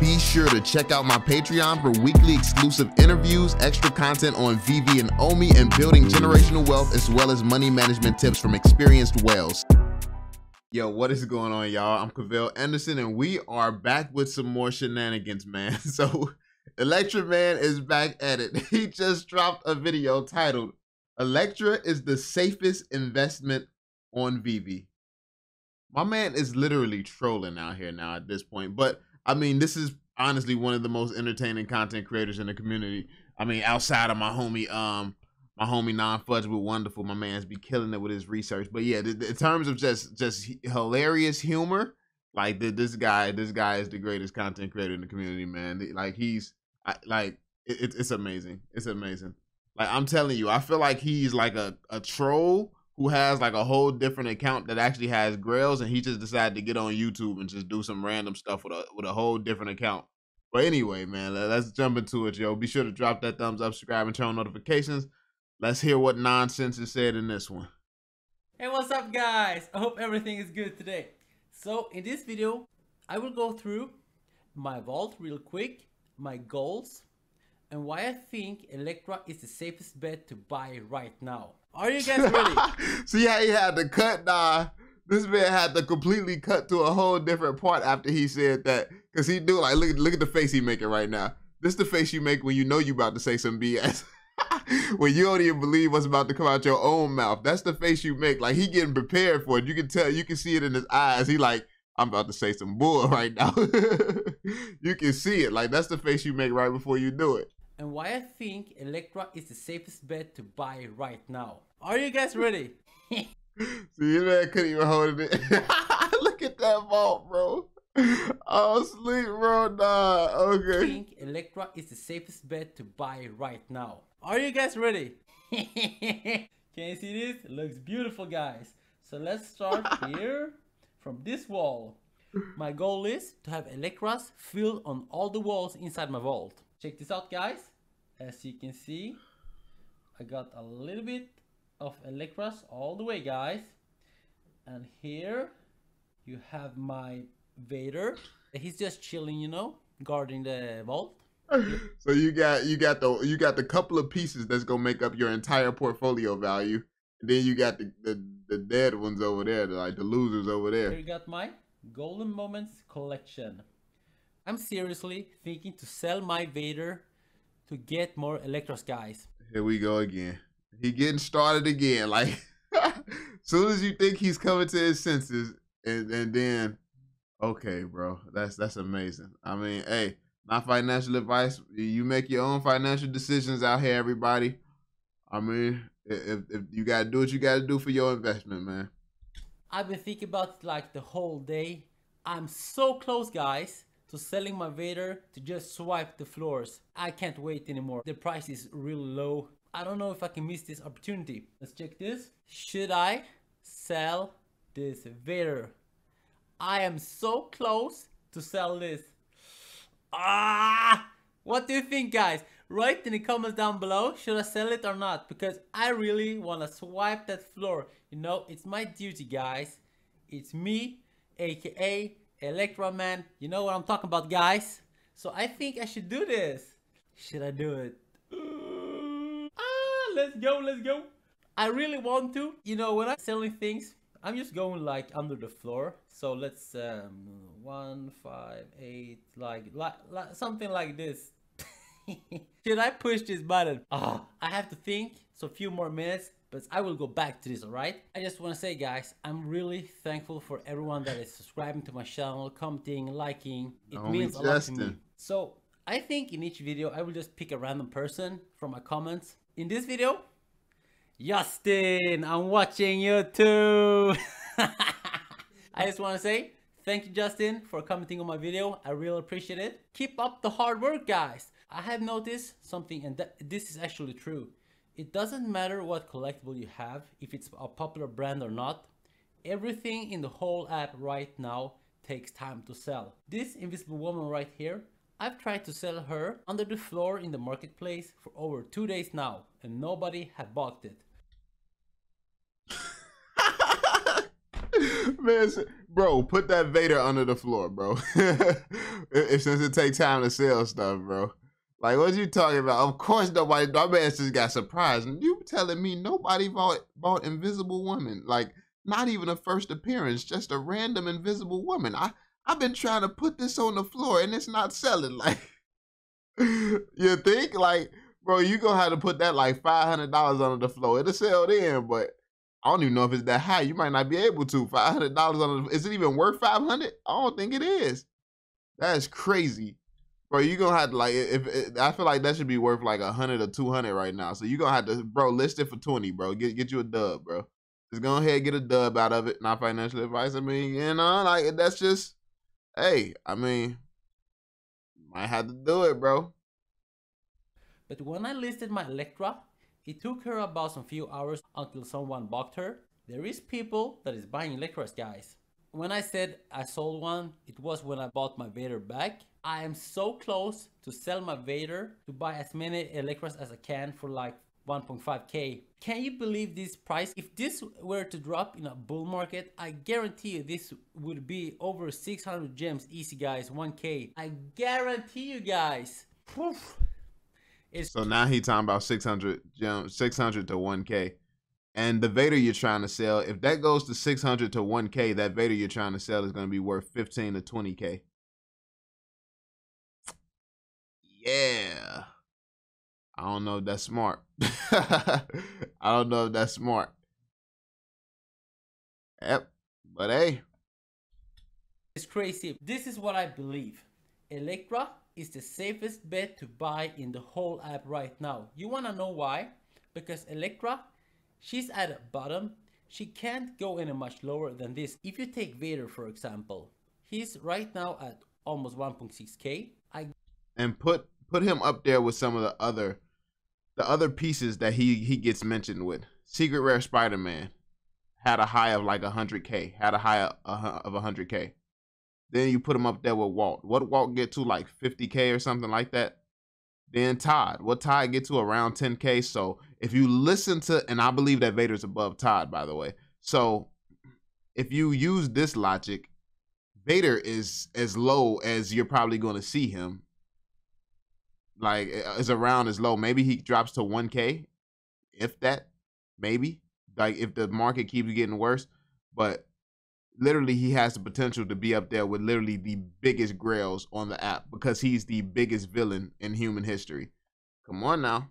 Be sure to check out my Patreon for weekly exclusive interviews, extra content on VeVe and Omi, and building generational wealth, as well as money management tips from experienced whales. Yo, what is going on, y'all? I'm Cavell Anderson, and we are back with some more shenanigans, man. So, Elektra, man, is back at it. He just dropped a video titled, Elektra is the safest investment on VeVe. My man is literally trolling out here now at this point. But, I mean, this is honestly one of the most entertaining content creators in the community. I mean, outside of my homie Non Fudgeable Wonderful, my man's be killing it with his research. But yeah, in terms of just hilarious humor, like this guy is the greatest content creator in the community, man. Like it's amazing. It's amazing. Like, I'm telling you, I feel like he's like a troll who has like a whole different account that actually has grails, and he just decided to get on YouTube and just do some random stuff with a whole different account. But anyway, man, let's jump into it, yo. Be sure to drop that thumbs up, subscribe, and turn on notifications. Let's hear what nonsense is said in this one. Hey, what's up, guys? I hope everything is good today. So in this video, I will go through my vault real quick, my goals, and why I think Elektra is the safest bet to buy right now. Are you guys ready? See how he had to cut? Nah, this man had to completely cut to a whole different part after he said that, because he do like, look at the face he making right now. This is the face you make when you know you about to say some BS. When you don't even believe what's about to come out your own mouth. That's the face you make. Like, he getting prepared for it. You can tell, you can see it in his eyes. He like, I'm about to say some bull right now. You can see it. Like, that's the face you make right before you do it. And why I think Elektra is the safest bet to buy right now. Are you guys ready? See, this man couldn't even hold it. Look at that vault, bro. Oh, sleep, bro. Nah, okay. I think Elektra is the safest bet to buy right now. Are you guys ready? Can you see this? It looks beautiful, guys. So let's start here from this wall. My goal is to have Elektras filled on all the walls inside my vault. Check this out, guys. As you can see, I got a little bit of Elektras all the way, guys. And here you have my Vader. He's just chilling, you know, guarding the vault. So you got the couple of pieces that's gonna make up your entire portfolio value. And then you got the dead ones over there, like the losers over there. Here you got my Golden Moments collection. I'm seriously thinking to sell my Vader to get more Elektras, guys. Here we go again. He getting started again. Like, soon as you think he's coming to his senses, and then, okay, bro, that's amazing. I mean, hey, not financial advice. You make your own financial decisions out here, everybody. I mean, if you gotta do what you gotta do for your investment, man. I've been thinking about it like the whole day. I'm so close, guys, to selling my Vader to just swipe the floors. I can't wait anymore. The price is real low. I don't know if I can miss this opportunity. Let's check this. Should I sell this Vader? I am so close to sell this. Ah! What do you think, guys? Write in the comments down below, should I sell it or not? Because I really want to swipe that floor. You know, it's my duty, guys. It's me, aka Elektra, man. You know what I'm talking about, guys. So I think I should do this. Should I do it? Ah, let's go, let's go. I really want to. You know, when I'm selling things, I'm just going like under the floor. So let's 1, 5, 8, like something like this. Should I push this button? Oh, I have to think, so a few more minutes, but I will go back to this, all right? I just want to say, guys, I'm really thankful for everyone that is subscribing to my channel, commenting, liking. It means a lot to me. So I think in each video, I will just pick a random person from my comments. In this video, Justin, I'm watching you too. I just want to say thank you, Justin, for commenting on my video. I really appreciate it. Keep up the hard work, guys. I have noticed something, and this is actually true. It doesn't matter what collectible you have, if it's a popular brand or not. Everything in the whole app right now takes time to sell. This invisible woman right here, I've tried to sell her under the floor in the marketplace for over 2 days now, and nobody had bought it. Man, bro, put that Vader under the floor, bro. Since it takes time to sell stuff, bro. Like, what you talking about? Of course nobody, my man just got surprised. And you telling me nobody bought Invisible Woman. Like, not even a first appearance, just a random Invisible Woman. I've been trying to put this on the floor and it's not selling. Like, you think? Like, bro, you gonna have to put that like $500 under the floor. It'll sell then, but I don't even know if it's that high. You might not be able to. $500 on the, is it even worth $500? I don't think it is. That is crazy. Bro, you're gonna have to like, if I feel like that should be worth like 100 or 200 right now. So you're gonna have to, bro, list it for 20, bro. Get you a dub, bro. Just go ahead and get a dub out of it. Not financial advice. I mean, you know, like that's just, hey, I mean, might have to do it, bro. But when I listed my Elektra, it took her about some few hours until someone bugged her. There is people that is buying Elektras, guys. When I said I sold one, it was when I bought my Vader back. I am so close to sell my Vader to buy as many Elektras as I can for like 1.5k. Can you believe this price? If this were to drop in a bull market, I guarantee you this would be over 600 gems easy, guys. 1k. I guarantee you guys. Poof. So now he talking about 600 gems, 600 to 1k. And the Vader you're trying to sell, if that goes to 600 to 1k, that Vader you're trying to sell is going to be worth 15 to 20k. Yeah. I don't know if that's smart. I don't know if that's smart. Yep. But hey. It's crazy. This is what I believe. Elektra is the safest bet to buy in the whole app right now. You wanna know why? Because Elektra, she's at the bottom. She can't go any much lower than this. If you take Vader, for example, he's right now at almost 1.6k. And put him up there with some of the other pieces that he gets mentioned with. Secret Rare Spider-Man had a high of like 100k, had a high of 100k. Then you put him up there with Walt. What Walt get to, like 50k or something like that? Then Todd. What Todd get to? Around 10k. So if you listen to, and I believe that Vader's above Todd, by the way. So if you use this logic, Vader is as low as you're probably going to see him. Like, is around as low. Maybe he drops to 1k, if that. Maybe. Like, if the market keeps getting worse. But literally, he has the potential to be up there with literally the biggest grails on the app because he's the biggest villain in human history. Come on now.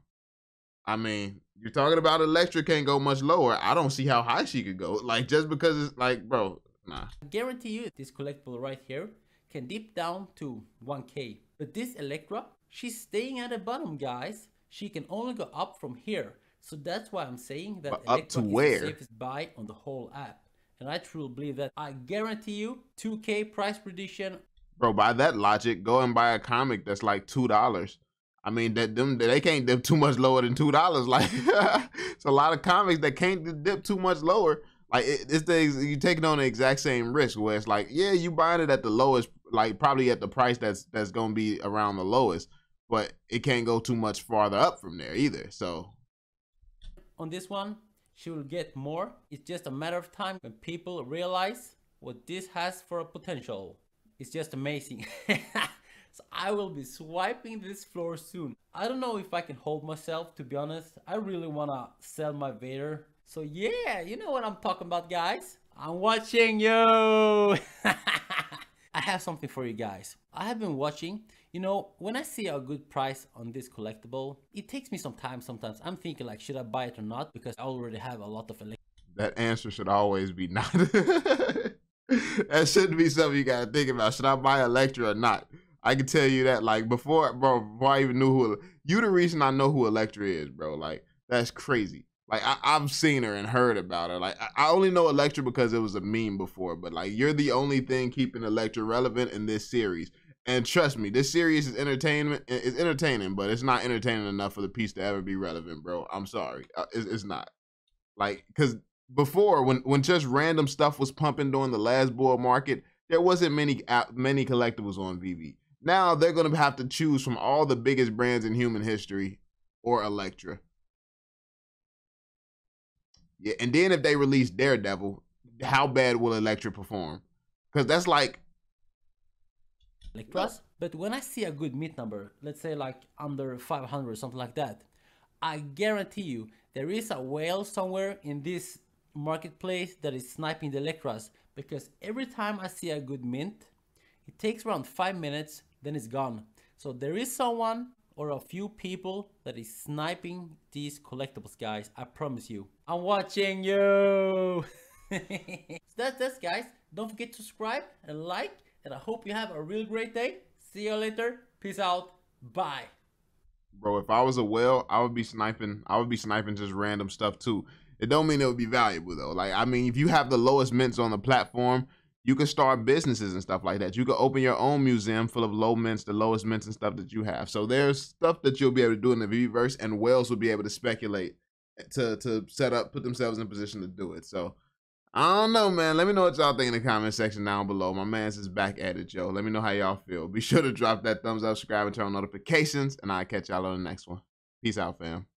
I mean, you're talking about Elektra can't go much lower. I don't see how high she could go. Like, just because it's like, bro, nah. I guarantee you this collectible right here can dip down to 1k. But this Elektra, she's staying at the bottom, guys. She can only go up from here. So that's why I'm saying that Elektra is the safest buy on the whole app. And I truly believe that. I guarantee you 2k price prediction. Bro, by that logic, go and buy a comic that's like $2. I mean, that them they can't dip too much lower than $2. Like, it's a lot of comics that can't dip too much lower. Like, it's the, you're taking on the exact same risk where it's like, yeah, you buying it at the lowest, like probably at the price that's gonna be around the lowest, but it can't go too much farther up from there either. So on this one, she will get more. It's just a matter of time when people realize what this has for a potential. It's just amazing. So I will be swiping this floor soon. I don't know if I can hold myself, to be honest. I really wanna sell my Vader. So yeah, you know what I'm talking about, guys. I'm watching you. I have something for you guys. I have been watching. You know, when I see a good price on this collectible, it takes me some time sometimes. I'm thinking like, should I buy it or not? Because I already have a lot of Elektra. That answer should always be not. That shouldn't be something you gotta think about. Should I buy Elektra or not? I can tell you that, like, before I even knew who, you the reason I know who Elektra is, bro. Like, that's crazy. Like, I've seen her and heard about her. Like, I only know Elektra because it was a meme before, but like, you're the only thing keeping Elektra relevant in this series. And trust me, this series is entertainment. It's entertaining, but it's not entertaining enough for the piece to ever be relevant, bro. I'm sorry, it's not. Like, because before, when just random stuff was pumping during the last bull market, there wasn't many collectibles on VeVe. Now they're gonna have to choose from all the biggest brands in human history, or Elektra. Yeah, and then if they release Daredevil. how bad will Elektra perform? Because that's like... Plus, but when I see a good meet number, let's say like under 500 or something like that, I guarantee you there is a whale somewhere in this marketplace that is sniping the Elektras, because every time I see a good mint, it takes around 5 minutes, then it's gone. So there is someone or a few people that is sniping these collectibles, guys. I promise you. I'm watching you. So that's this, guys. Don't forget to subscribe and like, and I hope you have a real great day. See you later. Peace out. Bye. Bro, if I was a whale, I would be sniping. I would be sniping just random stuff too. It don't mean it would be valuable though. Like, I mean, if you have the lowest mints on the platform, you can start businesses and stuff like that. You can open your own museum full of low mints, the lowest mints and stuff that you have. So there's stuff that you'll be able to do in the VeVeverse, and whales will be able to speculate to set up, put themselves in position to do it. So I don't know, man. Let me know what y'all think in the comment section down below. My man's is back at it, yo. Let me know how y'all feel. Be sure to drop that thumbs up, subscribe, and turn on notifications, and I'll catch y'all on the next one. Peace out, fam.